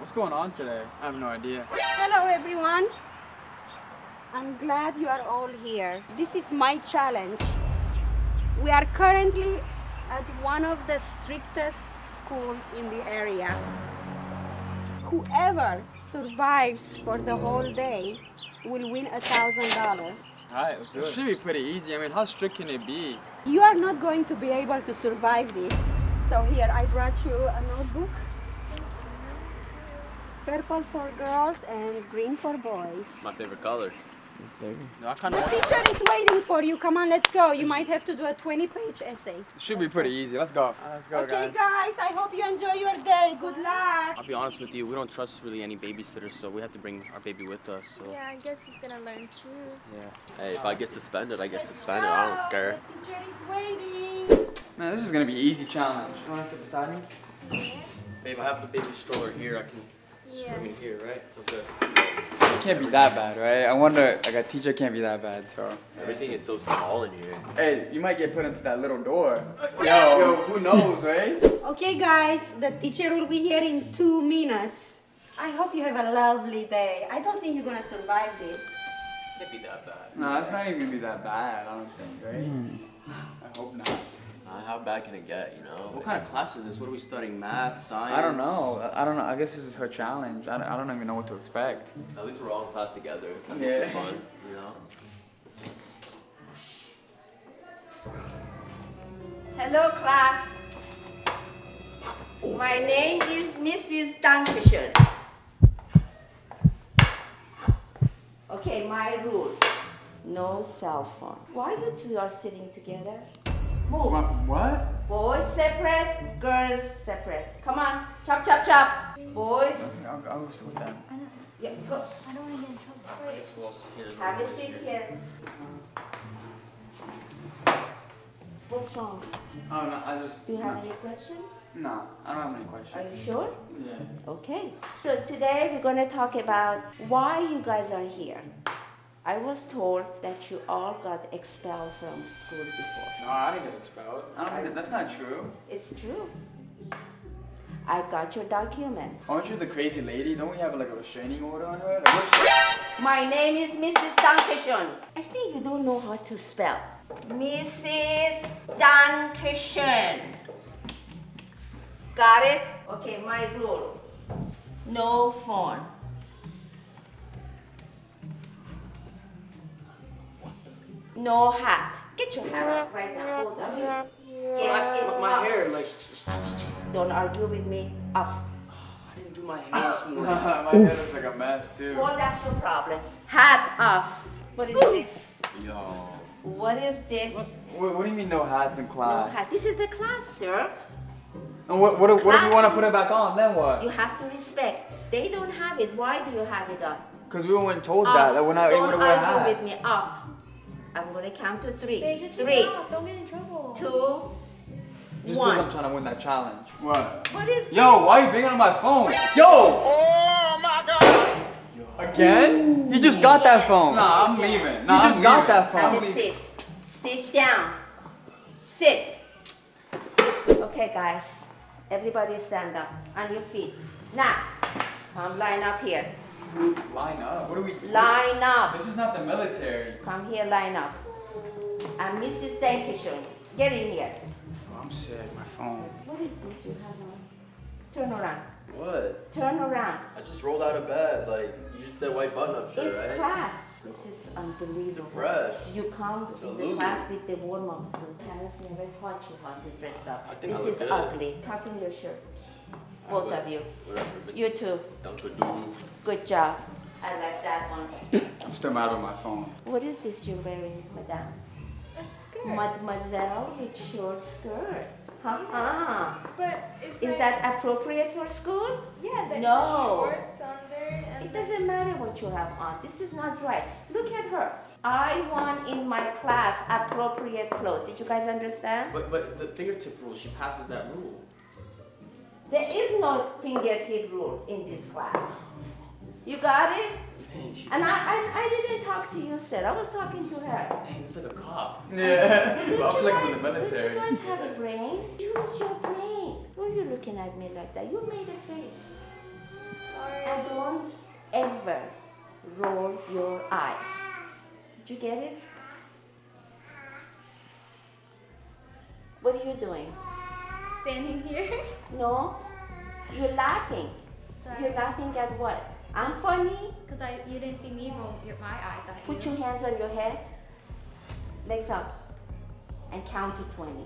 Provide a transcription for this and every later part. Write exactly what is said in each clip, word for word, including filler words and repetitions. What's going on today? I have no idea. Hello everyone. I'm glad you are all here. This is my challenge. We are currently at one of the strictest schools in the area. Whoever survives for the whole day will win a thousand dollars. Alright, it should be pretty easy. I mean, how strict can it be? You are not going to be able to survive this. So here, I brought you a notebook. Purple for girls and green for boys. My favorite color. Yes, sir. No, I can't. The teacher is waiting for you. Come on, let's go. You might have to do a twenty page essay. It should let's be pretty go. easy. Let's go. Uh, let's go, okay, guys. guys, I hope you enjoy your day. Good luck. I'll be honest with you. We don't trust really any babysitters, so we have to bring our baby with us. So. Yeah, I guess he's going to learn too. Yeah. Hey, if I get suspended, I get let's suspended. Go. I don't care. The teacher is waiting. Man, this is going to be an easy challenge. You want to sit beside me? Yeah. Babe, I have the baby stroller here. I can... Yeah. Just here, right? Okay. It can't be that bad, right? I wonder, like a teacher can't be that bad, so. Everything is so small in here. Hey, you might get put into that little door. Yo, yo, who knows, right? Okay, guys, the teacher will be here in two minutes. I hope you have a lovely day. I don't think you're gonna survive this. It can't be that bad. No, it's not even gonna be that bad, I don't think, right? Mm. I hope not. How bad can it get, you know? What kind of class is this? What are we studying? Math, science? I don't know. I don't know. I guess this is her challenge. I don't, I don't even know what to expect. At least we're all in class together. That makes it fun, you know? Hello, class. My name is Missus Dankeschön. Okay, my rules. No cell phone. Why you two are sitting together? Move. What? Boys separate, girls separate. Come on, chop, chop, chop. Boys. I'll, I'll go sit with them. I don't, yeah, go. I don't want to get in trouble. Wait. We'll have a seat here. What's wrong? Oh, no, I just... Do you have no. any question? No, I don't have any questions. Are you sure? Yeah. Okay. So today we're going to talk about why you guys are here. I was told that you all got expelled from school before. No, I didn't get expelled. I don't think that, that's not true. It's true. I got your document. Aren't you the crazy lady? Don't we have like a restraining order on her? My name is Missus Dankeschön. I think you don't know how to spell. Missus Dankeschön. Got it? Okay, my rule. No phone. No hat. Get your hat right now. Both of you. Get it off. My hair, like. Don't argue with me. Off. I didn't do my hair this morning. My hair looks like a mess too. Well, that's your problem. Hat off. What is this? Yo. What is this? What, what do you mean no hats in class? No hat. This is the class, sir. And what? What, what, what if you want to put it back on? Then what? You have to respect. They don't have it. Why do you have it on? Because we weren't told off. that. That we're not able to wear hats. Don't argue with me. Off. I'm gonna count to three. Babe, just three. Don't get in trouble. Two. Just one. I'm trying to win that challenge. What? What is this? Yo, why are you banging on my phone? Yo! Oh my god! Yo. Again? Ooh. You just got that phone. Nah, I'm Again. leaving. Nah, you just I'm got leaving. that phone. Have a sit. Sit down. Sit. Okay, guys. Everybody stand up on your feet. Now, come line up here. Line up? What are we doing? Line up. This is not the military. Come here, line up. I'm Missus Dankeschön. Get in here. Oh, I'm sick. My phone. What is this you have on? Turn around. What? Turn around. I just rolled out of bed. Like, you just said white button-up shirt, right? It's class. This is unbelievable. It's fresh. You come to class with the warm-up suit. Parents never taught you how to dress up. I think this I look is good. ugly. Tuck in your shirt. Both of you. You too. Good job. I like that one. I'm still mad on my phone. What is this you're wearing, madame? A skirt. Mademoiselle with short skirt. Huh? Ah. But is, is that appropriate for school? Yeah, that's no. shorts on there. And it doesn't matter what you have on. This is not right. Look at her. I want in my class appropriate clothes. Did you guys understand? But, but the fingertip rule, she passes that rule. There is no fingertip rule in this class. You got it? Man, and I, I I didn't talk to you, sir. I was talking to her. Dang, it's like a cop. Yeah. Don't, well, you guys, the military. don't you guys have a brain? Use your brain. Why are you looking at me like that? You made a face. over, roll your eyes. Did you get it? What are you doing? Standing here. No, you're laughing. Sorry. You're laughing at what? I'm funny? Because I, you didn't see me roll your, my eyes at you. Put your hands on your head, legs up, and count to twenty.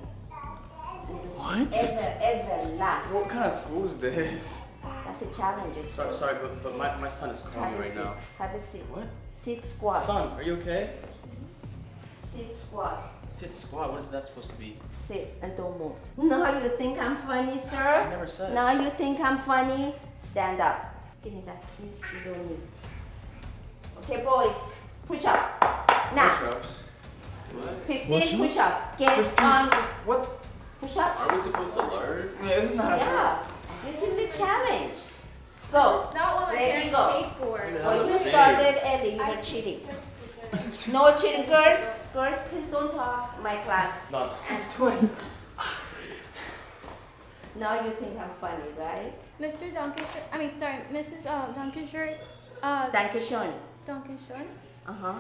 What? Ever, ever laugh. What kind of school is this? That's a challenge. Sorry, sorry, but, but my, my son is calling me right now. Have a seat. What? Sit squat. Son, are you okay? Sit squat. Sit squat? What is that supposed to be? Sit and don't move. Now you think I'm funny, sir? I never said. Now you think I'm funny? Stand up. Give me that, please. You don't need. Okay, boys. Push-ups. Now. Push-ups? What? fifteen push-ups. Get fifteen? On. What? Push-ups. Are we supposed to learn? Yeah, this is not yeah. This is the challenge. Go. This is not what my parents paid for. No, you started early. You were cheating. No cheating. Girls, girls, please don't talk. My class. No, it's twenty. Now you think I'm funny, right? Mister Dankeschön, I mean, sorry, Missus Uh, Dankeschön. Uh, Dankeschön. Dankeschön. Uh-huh.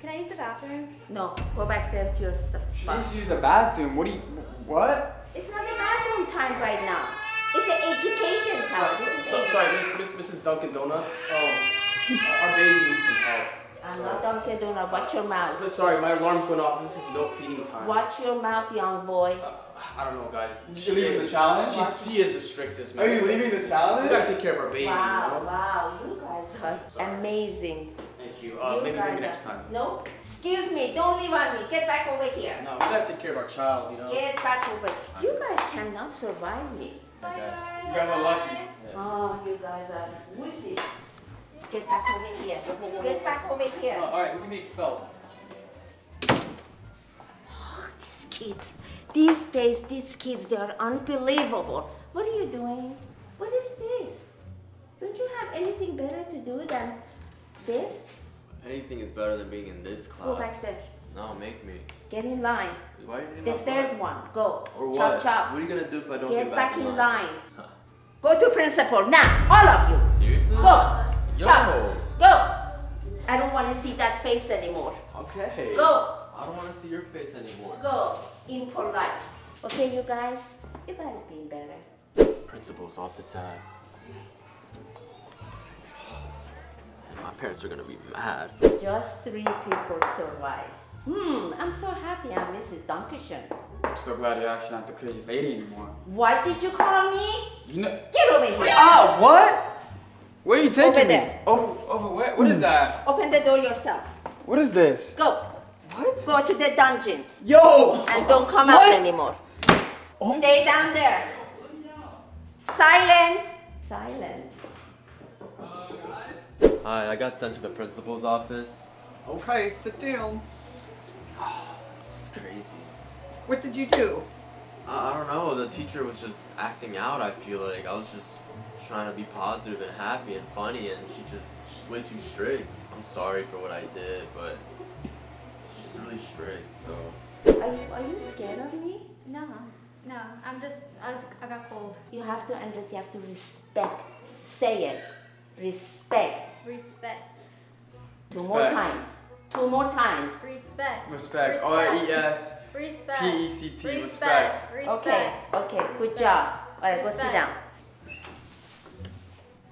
Can I use the bathroom? No, go back there to your spot. You just use the bathroom? What do you, what? It's not the bathroom time right now. It's an education time. Sorry, so, sorry Miss, Miss, Missus Dunkin' Donuts. Um, our baby needs some help. I'm so. Not Dunkin' Donuts, watch your mouth. Sorry, my alarm's went off. This is milk feeding time. Watch your mouth, young boy. Uh, I don't know, guys. She's leaving the challenge? She's, she is the strictest. Man. Are you leaving the challenge? We gotta take care of our baby. Wow, you know? Wow. You guys are Sorry. amazing. Thank you. Uh, you maybe maybe next time. No? Excuse me. Don't leave on me. Get back over here. No, we gotta take care of our child, you know? Get back over here. You guys cannot survive me. Bye, guys. You guys are lucky. Yeah. Oh, you guys are wussy. Get back over here. Get back over here. Oh, all right, we can be expelled. Oh, these kids. These days, these kids, they are unbelievable. What are you doing? What is this? Don't you have anything better to do than this? Anything is better than being in this class. Go back there. No, make me. Get in line. Why are you in the third one? Go. Or what? Chop, chop. What are you going to do if I don't get, get back, back in line? line. Huh. Go to principal. Now, all of you. Seriously? Go. Yo. Chop. Go. I don't want to see that face anymore. Okay. Go. I don't want to see your face anymore. Go. In polite. Okay, you guys, you guys have been better. Principal's office time. And my parents are going to be mad. Just three people survived. Hmm, I'm so happy I'm Missus Dankeschön. I'm so glad you're actually not the crazy lady anymore. What did you call me? You know. Get over here. Ah, oh, what? Where are you taking over me? There. Over there. Over where? What is that? Open the door yourself. What is this? Go. What? Go to the dungeon. Yo! And don't come what? out anymore. Oh. Stay down there. Silent. Silent. Hi, I got sent to the principal's office. Okay, sit down. It's crazy. What did you do? Uh, I don't know. The teacher was just acting out, I feel like. I was just trying to be positive and happy and funny, and she just, she's way too strict. I'm sorry for what I did, but... It's really strict, so. Are you, are you scared of me? No, no. I'm just, I, was, I got cold. You have to understand, you have to respect. Say it. Respect. Respect. Two respect. more times. Two more times. Respect. Respect. R E S. Respect. P E C T. Respect. Respect. Respect. Okay, okay. Respect. Good job. All right, respect. Go sit down.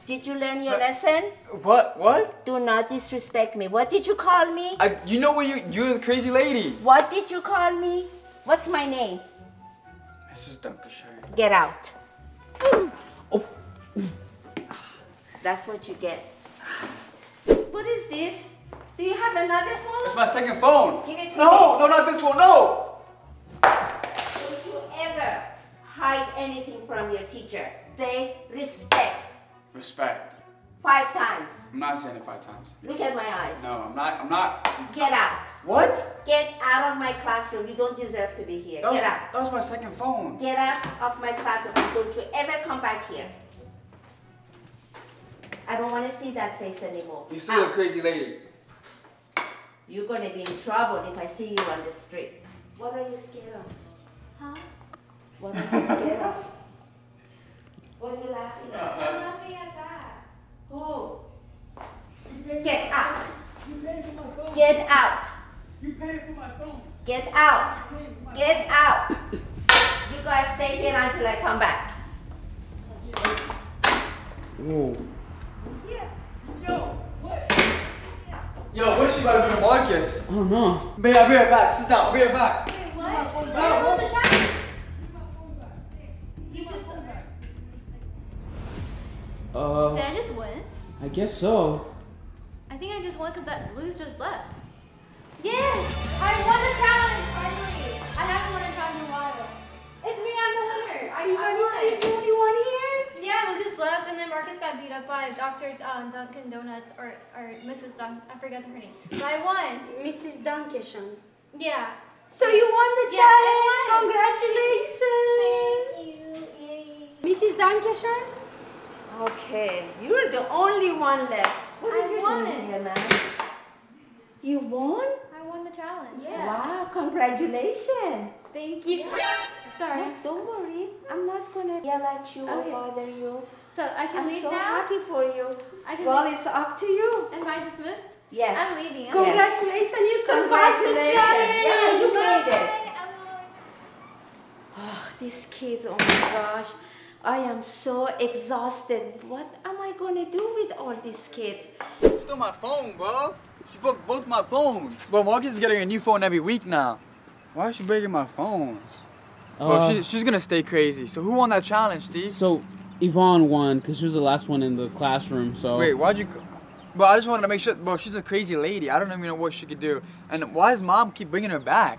Did you learn your what? lesson? What? What? Do not disrespect me. What did you call me? I, you know what you, you're the crazy lady. What did you call me? What's my name? Missus Dankeschön. Get out. Oh. That's what you get. What is this? Do you have another phone? It's my second phone. Give it to no, me. No, not this one, no. Don't you ever hide anything from your teacher. Say respect. Respect. Five times. I'm not saying it five times. Look at my eyes. No, I'm not. I'm not. Get out. What? Get out of my classroom. You don't deserve to be here. That Get was, out. That was my second phone. Get out of my classroom. Don't you ever come back here. I don't want to see that face anymore. You're still out. A crazy lady. You're going to be in trouble if I see you on the street. What are you scared of? Huh? What are you scared of? What are you laughing at? I'm laughing at that. Who? Get out. You paying for my phone. Get out. Get out. You guys stay here until I come back. Whoa. Yeah. Yo, what? Yo, what's she about to do to Marcus? Oh no. Babe, I'll be right back. Sit down. I'll be right back. Wait, what? You're supposed to try it. You just. Uh. Did I just win? I guess so. I think I just won because that blue's just left. Yes! I won the challenge finally! I haven't won a challenge in a while. It's me, I'm the winner! I, you I won! Are you the only one here? Yeah, Lou just left and then Marcus got beat up by Doctor Uh, Dunkin' Donuts or, or Missus Duncan. I forgot her name. But I won! Missus Duncan. Yeah. So you won the yeah, challenge! Won. Congratulations! Thank you! Yay. Missus Duncan? Okay, you're the only one left. What are I you won. Doing here, man? You won? I won the challenge. Yeah. Wow, congratulations. Thank you. Sorry. No, don't worry. I'm not going to yell at you okay. or bother you. So I can I'm leave so now? I'm so happy for you. I can well, leave. It's up to you. Am I dismissed? Yes. I'm leaving. I'm congratulations. Yes. You survived the challenge. Yeah, you made it. Oh, these kids, oh my gosh. I am so exhausted. What am I going to do with all these kids? She stole my phone, bro. She broke both my phones. Bro, Marcus is getting a new phone every week now. Why is she breaking my phones? Uh, bro, she's, she's going to stay crazy. So who won that challenge, Steve? So Ivonne won because she was the last one in the classroom. So wait, why'd you... Bro, I just wanted to make sure... Bro, she's a crazy lady. I don't even know what she could do. And why does Mom keep bringing her back?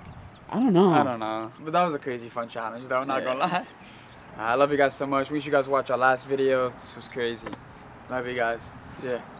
I don't know. I don't know. But that was a crazy fun challenge, though. I'm not yeah. going to lie. I love you guys so much. Wish you guys watch our last video. This was crazy. Love you guys. See ya.